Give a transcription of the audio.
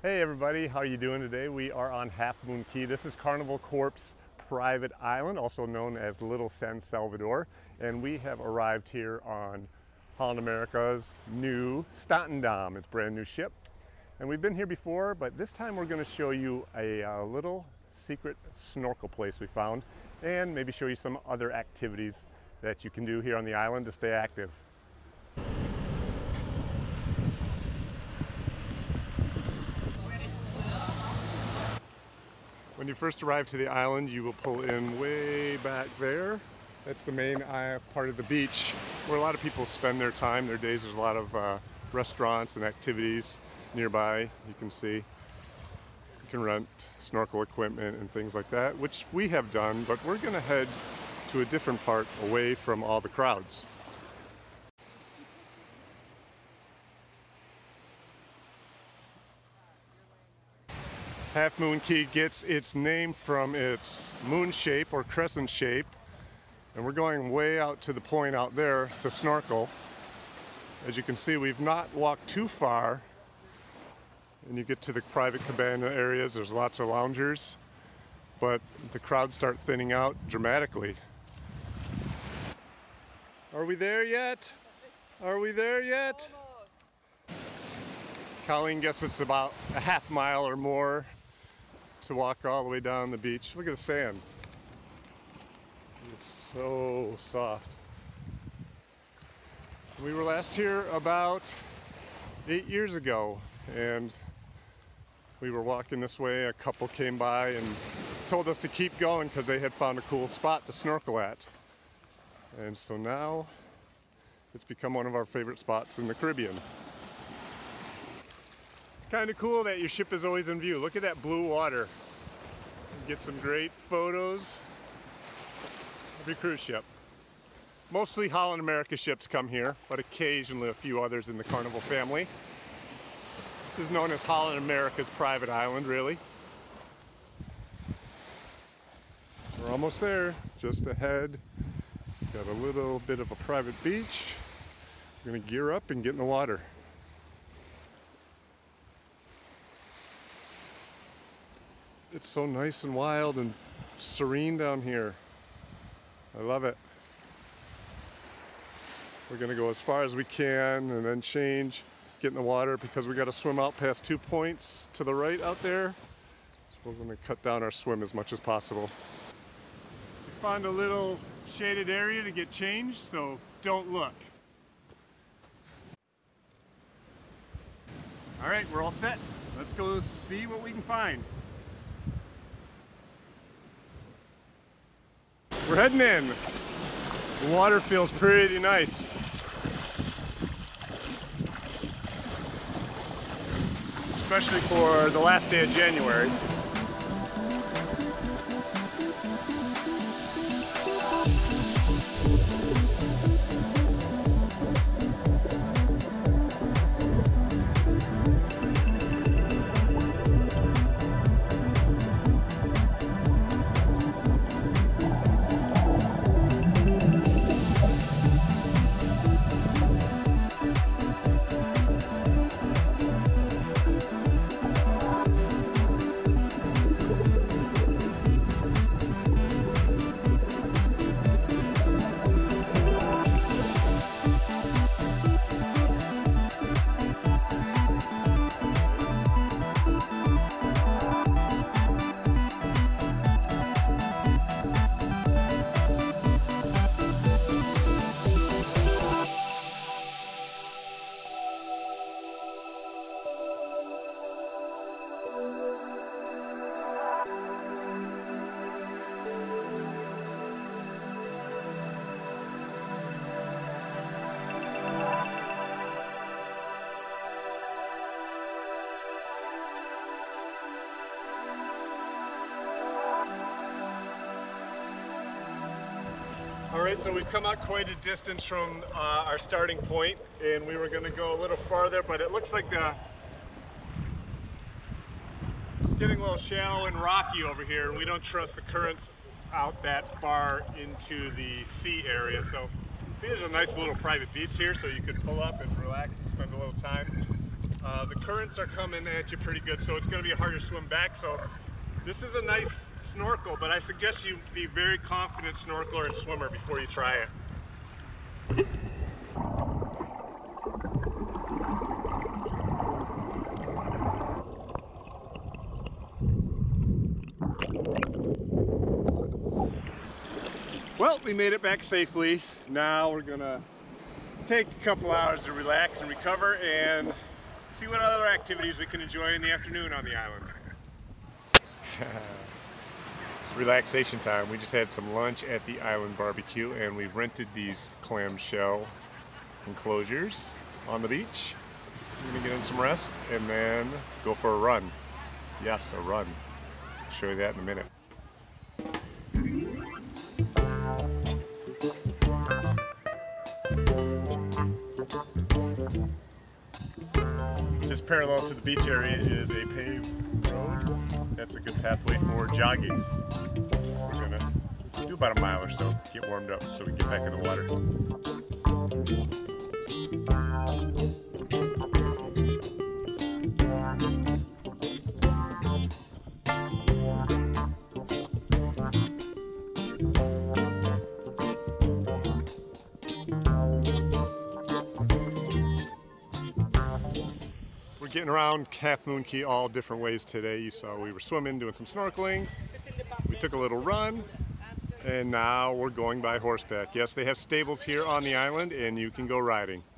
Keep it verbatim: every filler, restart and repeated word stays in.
Hey everybody, how are you doing today? We are on Half Moon Cay. This is Carnival Corp's private island, also known as Little San Salvador, and we have arrived here on Holland America's Nieuw Statendam. It's a brand new ship, and we've been here before, but this time we're going to show you a uh, little secret snorkel place we found, and maybe show you some other activities that you can do here on the island to stay active. When you first arrive to the island, you will pull in way back there. That's the main part of the beach where a lot of people spend their time, their days. There's a lot of uh, restaurants and activities nearby. You can see, you can rent snorkel equipment and things like that, which we have done, but we're gonna head to a different part away from all the crowds. Half Moon Cay gets its name from its moon shape or crescent shape, and we're going way out to the point out there to snorkel. As you can see, we've not walked too far, and you get to the private cabana areas. There's lots of loungers, but the crowds start thinning out dramatically. Are we there yet? Are we there yet? Colleen guesses it's about a half mile or more to walk all the way down the beach. Look at the sand. It's so soft. We were last here about eight years ago, and we were walking this way. A couple came by and told us to keep going because they had found a cool spot to snorkel at. And so now it's become one of our favorite spots in the Caribbean. Kind of cool that your ship is always in view. Look at that blue water. Get some great photos of your cruise ship. Mostly Holland America ships come here, but occasionally a few others in the Carnival family. This is known as Holland America's private island, really. We're almost there, just ahead. Got a little bit of a private beach. We're gonna gear up and get in the water. It's so nice and wild and serene down here. I love it. We're gonna go as far as we can and then change, get in the water, because we gotta swim out past two points to the right out there. So we're gonna cut down our swim as much as possible. We found a little shaded area to get changed, so don't look. All right, we're all set. Let's go see what we can find. We're heading in. The water feels pretty nice. Especially for the last day of January. All right, so we've come out quite a distance from uh, our starting point, and we were going to go a little farther, but it looks like the getting a little shallow and rocky over here. We don't trust the currents out that far into the sea area. So see, there's a nice little private beach here, so you could pull up and relax and spend a little time. Uh, the currents are coming at you pretty good, so it's going to be a harder swim back. So this is a nice snorkel, but I suggest you be very confident snorkeler and swimmer before you try it. Well, we made it back safely. Now we're gonna take a couple hours to relax and recover and see what other activities we can enjoy in the afternoon on the island. It's relaxation time. We just had some lunch at the island barbecue, and we rented these clamshell enclosures on the beach. We're gonna get in some rest and then go for a run. Yes, a run. I'll show you that in a minute. Just parallel to the beach area is a paved road. That's a good pathway for jogging. We're gonna do about a mile or so, get warmed up so we get back in the water. Getting around Half Moon Cay all different ways today. You saw we were swimming, doing some snorkeling. We took a little run, and now we're going by horseback. Yes, they have stables here on the island, and you can go riding.